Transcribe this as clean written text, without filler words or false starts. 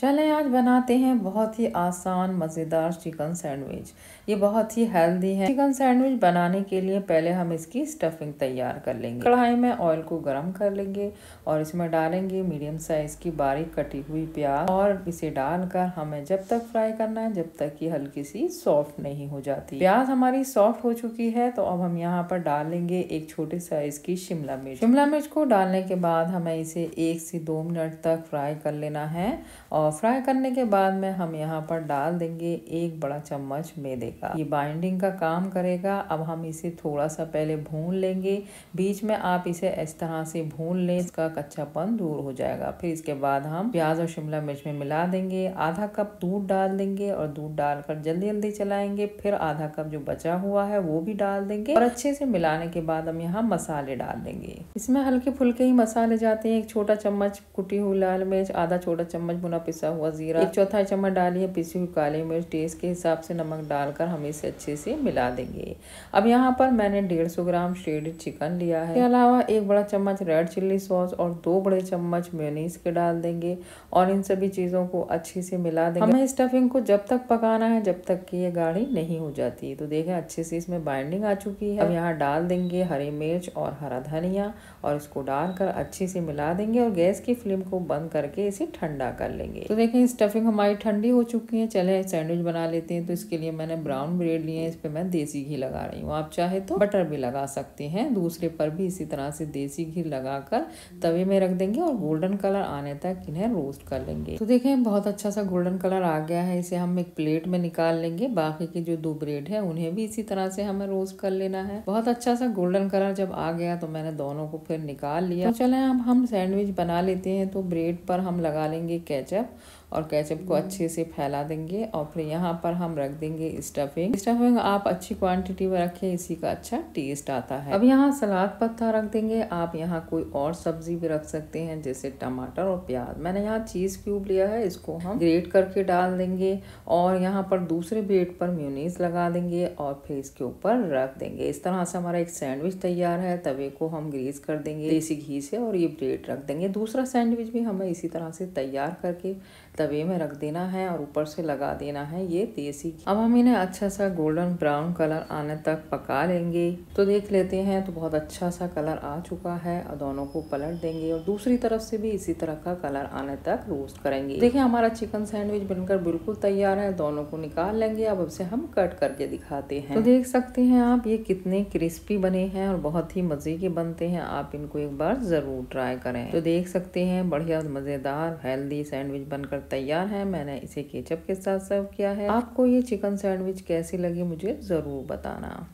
चलें आज बनाते हैं बहुत ही आसान मज़ेदार चिकन सैंडविच। ये बहुत ही हेल्दी है। चिकन सैंडविच बनाने के लिए पहले हम इसकी स्टफिंग तैयार कर लेंगे। कढ़ाई में ऑयल को गर्म कर लेंगे और इसमें डालेंगे मीडियम साइज़ की बारीक कटी हुई प्याज और इसे डालकर हमें जब तक फ्राई करना है जब तक कि हल्की सी सॉफ्ट नहीं हो जाती। प्याज हमारी सॉफ्ट हो चुकी है तो अब हम यहाँ पर डालेंगे एक छोटे साइज़ की शिमला मिर्च। शिमला मिर्च को डालने के बाद हमें इसे 1 से 2 मिनट तक फ्राई कर लेना है और फ्राई करने के बाद में हम यहाँ पर डाल देंगे 1 बड़ा चम्मच मैदे का। ये बाइंडिंग का काम करेगा। अब हम इसे थोड़ा सा पहले भून लेंगे। बीच में आप इसे इस तरह से भून लें, इसका कच्चापन दूर हो जाएगा। फिर इसके बाद हम प्याज और शिमला मिर्च में मिला देंगे। आधा कप दूध डाल देंगे और दूध डालकर जल्दी जल्दी चलाएंगे। फिर आधा कप जो बचा हुआ है वो भी डाल देंगे और अच्छे से मिलाने के बाद हम यहाँ मसाले डाल देंगे। इसमें हल्के फुल्के ही मसाले जाते हैं। 1 छोटा चम्मच कुटी हुई लाल मिर्च, आधा छोटा चम्मच भुना पिसा हुआ जीरा, 1/4 चम्मच डालिए पिसी हुई काली मिर्च। टेस्ट के हिसाब से नमक डालकर हम इसे अच्छे से मिला देंगे। अब यहाँ पर मैंने 150 ग्राम श्रेडेड चिकन लिया है। इसके अलावा 1 बड़ा चम्मच रेड चिल्ली सॉस और 2 बड़े चम्मच मेयोनीज के डाल देंगे और इन सभी चीज़ों को अच्छे से मिला देंगे। हमें स्टफिंग को जब तक पकाना है जब तक कि ये गाढ़ी नहीं हो जाती। तो देखें अच्छे से इसमें बाइंडिंग आ चुकी है। अब यहाँ डाल देंगे हरी मिर्च और हरा धनिया और इसको डालकर अच्छे से मिला देंगे और गैस की फ्लेम को बंद करके इसे ठंडा कर लेंगे। तो देखें स्टफिंग हमारी ठंडी हो चुकी है। चले सैंडविच बना लेते हैं। तो इसके लिए मैंने ब्राउन ब्रेड लिए हैं। इस पर मैं देसी घी लगा रही हूँ। आप चाहे तो बटर भी लगा सकते हैं। दूसरे पर भी इसी तरह से देसी घी लगाकर तवे में रख देंगे और गोल्डन कलर आने तक इन्हें रोस्ट कर लेंगे। तो देखें बहुत अच्छा सा गोल्डन कलर आ गया है। इसे हम एक प्लेट में निकाल लेंगे। बाकी के जो 2 ब्रेड है उन्हें भी इसी तरह से हमें रोस्ट कर लेना है। बहुत अच्छा सा गोल्डन कलर जब आ गया तो मैंने दोनों को फिर निकाल लिया। तो चले अब हम सैंडविच बना लेते हैं। तो ब्रेड पर हम लगा लेंगे केचप और केचप को अच्छे से फैला देंगे और फिर यहाँ पर हम रख देंगे स्टफिंग। आप अच्छी क्वांटिटी में रखें, इसी का अच्छा टेस्ट आता है। अब यहाँ सलाद पत्ता रख देंगे। आप यहाँ कोई और सब्जी भी रख सकते हैं जैसे टमाटर और प्याज। मैंने यहाँ चीज़ क्यूब लिया है, इसको हम ग्रेट करके डाल देंगे और यहाँ पर दूसरे ब्रेड पर मेयोनीज लगा देंगे और फिर इसके ऊपर रख देंगे। इस तरह से हमारा एक सैंडविच तैयार है। तवे को हम ग्रीस कर देंगे देसी घी से और ये ब्रेड रख देंगे। दूसरा सैंडविच भी हमें इसी तरह से तैयार करके तवे में रख देना है और ऊपर से लगा देना है ये देसी घी। अब हम इन्हें अच्छा सा गोल्डन ब्राउन कलर आने तक पका लेंगे। तो देख लेते हैं। तो बहुत अच्छा सा कलर आ चुका है और दोनों को पलट देंगे और दूसरी तरफ से भी इसी तरह का कलर आने तक रोस्ट करेंगे। देखिए हमारा चिकन सैंडविच बनकर बिल्कुल तैयार है। दोनों को निकाल लेंगे। अब उसे हम कट करके दिखाते हैं। तो देख सकते हैं आप ये कितने क्रिस्पी बने हैं और बहुत ही मजे के बनते हैं। आप इनको एक बार जरूर ट्राई करें। तो देख सकते हैं बढ़िया मजेदार हेल्दी सैंडविच बनकर तैयार है। मैंने इसे केचप के साथ सर्व किया है। आपको ये चिकन सैंडविच कैसी लगी मुझे जरूर बताना।